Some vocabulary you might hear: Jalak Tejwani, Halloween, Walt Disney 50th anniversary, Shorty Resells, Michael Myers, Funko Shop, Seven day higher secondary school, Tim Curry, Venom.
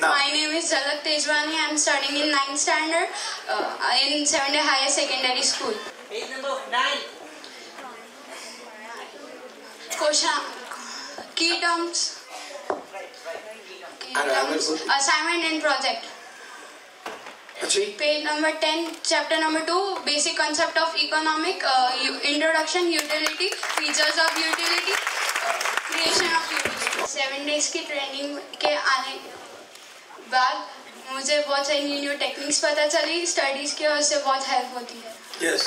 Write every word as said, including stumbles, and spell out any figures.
Now, my name is Jalak Tejwani. I am studying in ninth standard uh, in Seven Day Higher Secondary School. Page number nine. Question. Key terms. Key terms. Assignment and project. Page number ten. Chapter number two. Basic concept of economic. Uh, introduction. Utility. Features of utility. Uh, creation of utility. Seven days की training के आने बाद मुझे बहुत सारी new new techniques पता चली, studies की वजह से बहुत हेल्प होती है। Yes yes.